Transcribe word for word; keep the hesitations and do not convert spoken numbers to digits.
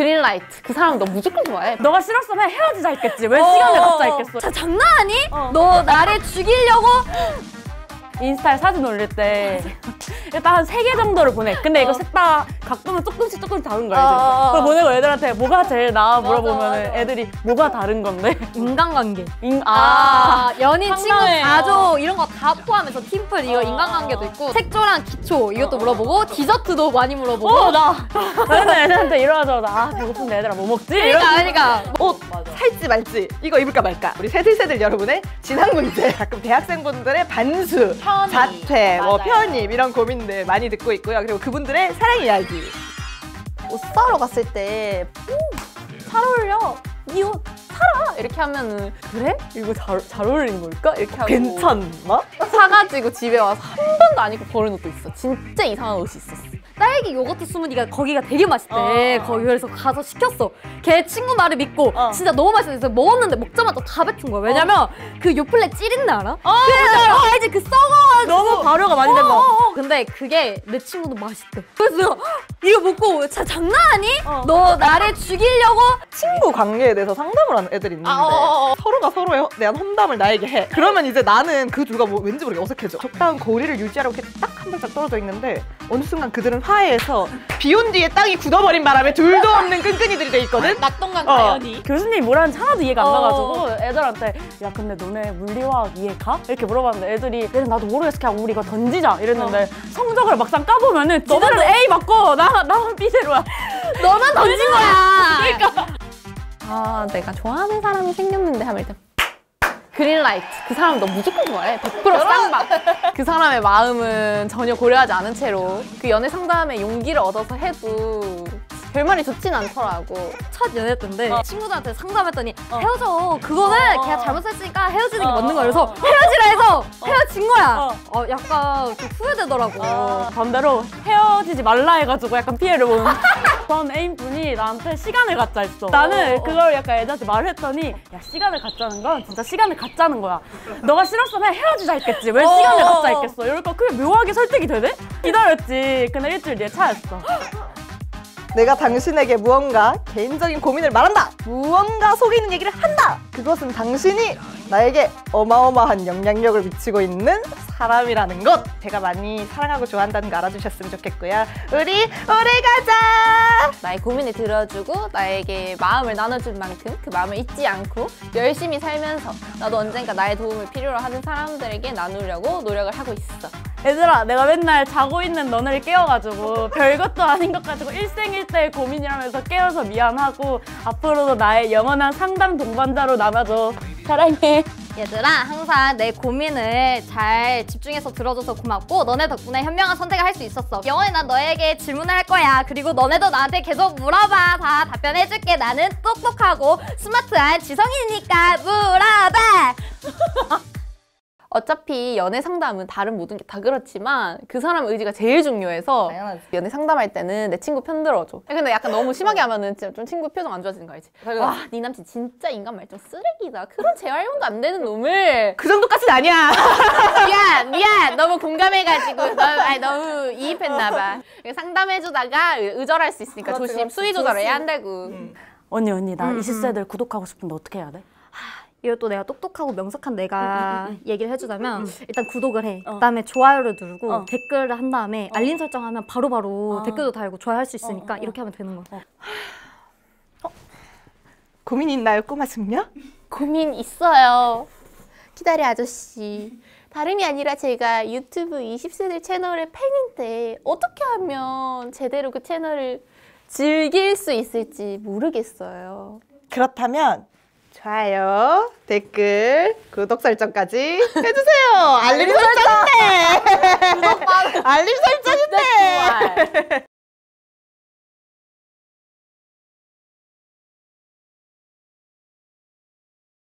그린라이트. 그 사람 너 무조건 좋아해. 너가 싫었으면 헤어지자 했겠지. 왜 어, 시간을 갖자 했겠어. 자, 장난하니? 어. 너 나를 죽이려고? 인스타에 사진 올릴 때 일단 한 세 개 정도를 보내. 근데 어. 이거 셋다 각도는 조금씩 조금씩 다른 거야. 어. 그걸 보내고 애들한테 뭐가 제일 나아 물어보면 애들이 뭐가 다른 건데? 인간관계. 인... 아, 아 연인, 친구, 가족 이런 거 다 포함해서 팀플 이거 어. 인간관계도 있고 색조랑 기초 이것도 물어보고 디저트도 많이 물어보고. 어, 나 맨날 애들한테 이러자마자 아 배고픈데 얘들아 뭐 먹지? 그러니까 그러니까 옷 살지 말지 이거 입을까 말까. 우리 새들새들 여러분의 진학 문제. 가끔 대학생분들의 반수. 편입. 자퇴, 뭐 편입 이런 고민들 많이 듣고 있고요. 그리고 그분들의 사랑 이야기. 옷 사러 갔을 때 잘 어울려, 이 옷 사라! 이렇게 하면은 그래? 이거 잘, 잘 어울리는 걸까? 이렇게 하고 괜찮나? 사가지고 집에 와서 한 번도 안 입고 버린 옷도 있어. 진짜 이상한 옷이 있었어. 딸기 요거트 스무디가 거기가 되게 맛있대. 어. 거기 그래서 가서 시켰어. 걔 친구 말을 믿고 어. 진짜 너무 맛있어서 먹었는데 먹자마자 다 뱉은 거야. 왜냐면 어. 그 요플레 찌린내 알아? 어, 그래서 어. 알지? 그 썩어가지고 너무 발효가 많이 된다. 어. 근데 그게 내 친구도 맛있대. 그래서 내가 이거 먹고 자, 장난하니? 어. 너 나를 죽이려고? 친구 관계에 대해서 상담을 하는 애들이 있는데 아, 서로가 서로에 대한 험담을 나에게 해. 그러면 이제 나는 그 둘과 뭐 왠지 모르게 어색해져. 적당한 거리를 유지하려고 이렇게 딱 한 발짝 떨어져 있는데 어느 순간 그들은 화해해서 비온 뒤에 땅이 굳어버린 바람에 둘도 없는 끈끈이들이 돼 있거든? 낙동강 자연이 어. 교수님이 뭐라는지 하나도 이해가 안 가가지고 어. 애들한테 야 근데 너네 물리화학 이해 가? 이렇게 물어봤는데 애들이 얘는 나도 모르겠어 그냥 우리 이거 던지자 이랬는데 어. 성적을 막상 까보면은 너는 너... A 맞고 나, 나는 B제로야. 너만 던진 거야. 그러니까 아 내가 좋아하는 사람이 생겼는데 하면 일단 그린라이트. 그 사람 너 무조건 좋아해. 백 퍼센트 쌍방. 그 사람의 마음은 전혀 고려하지 않은 채로 그 연애 상담에 용기를 얻어서 해도 결말이 좋진 않더라고. 첫 연애였던데 어. 친구들한테 상담했더니 어. 헤어져. 그거는 어. 걔가 잘못했으니까 헤어지는 게 어. 맞는 거야. 그래서 헤어지라 해서 헤어진 거야. 어. 어, 약간 좀 후회되더라고. 어. 반대로 헤어지지 말라 해가지고 약간 피해를 보는. 전 애인분이 나한테 시간을 갖자 했어. 나는 어, 어. 그걸 약간 애들한테 말을 했더니 야 시간을 갖자는 건 진짜 시간을 갖자는 거야. 너가 싫었으면 헤어지자 했겠지. 왜 어, 시간을 갖자 했겠어. 이러니까 그게 묘하게 설득이 되네? 기다렸지. 근데 일주일 뒤에 차였어. 내가 당신에게 무언가 개인적인 고민을 말한다. 무언가 속에 있는 얘기를 한다. 그것은 당신이 나에게 어마어마한 영향력을 미치고 있는 사람이라는 것. 제가 많이 사랑하고 좋아한다는 거 알아주셨으면 좋겠고요. 우리 오래 가자. 나의 고민을 들어주고 나에게 마음을 나눠준 만큼 그 마음을 잊지 않고 열심히 살면서 나도 언젠가 나의 도움을 필요로 하는 사람들에게 나누려고 노력을 하고 있어. 얘들아 내가 맨날 자고 있는 너네를 깨워가지고 별것도 아닌 것 가지고 일생일대의 고민이라면서 깨워서 미안하고 앞으로도 나의 영원한 상담 동반자로 남아줘. 사랑해. 얘들아 항상 내 고민을 잘 집중해서 들어줘서 고맙고 너네 덕분에 현명한 선택을 할 수 있었어. 영원히 난 너에게 질문을 할 거야. 그리고 너네도 나한테 계속 물어봐. 다 답변해줄게. 나는 똑똑하고 스마트한 지성이니까 물어봐. 어차피 연애 상담은 다른 모든 게 다 그렇지만 그 사람 의지가 제일 중요해서 당연하지. 연애 상담할 때는 내 친구 편 들어줘. 근데 약간 너무 심하게 하면은 진짜 좀 친구 표정 안 좋아지는 거 알지? 와, 네 남친 진짜 인간 말좀 쓰레기다. 그런 재활용도 안 되는 놈을 그 정도까지는 아니야. 미안 미안 너무 공감해가지고 너, 아니, 너무 이입했나 봐. 상담해주다가 의절할 수 있으니까 그렇지, 조심 그렇지. 수위 조절을 해야 한다고. 음. 언니 언니 나 음. 이십 세들 구독하고 싶은데 어떻게 해야 돼? 이걸 또 내가 똑똑하고 명석한 내가 응, 응, 응. 얘기를 해주자면 응, 응. 일단 구독을 해. 어. 그다음에 좋아요를 누르고 어. 댓글을 한 다음에 어. 알림 설정하면 바로바로 어. 댓글도 달고 좋아요 할 수 있으니까 어, 어, 어. 이렇게 하면 되는 거야. 어. 어? 고민이 있나요, 꼬마 숙녀? 고민 있어요. 기다려 아저씨. 다름이 아니라 제가 유튜브 이십 세들 채널의 팬인데 어떻게 하면 제대로 그 채널을 즐길 수 있을지 모르겠어요. 그렇다면 좋아요, 댓글, 구독 설정까지 해주세요. 알림 설정인데! 알림 설정인데!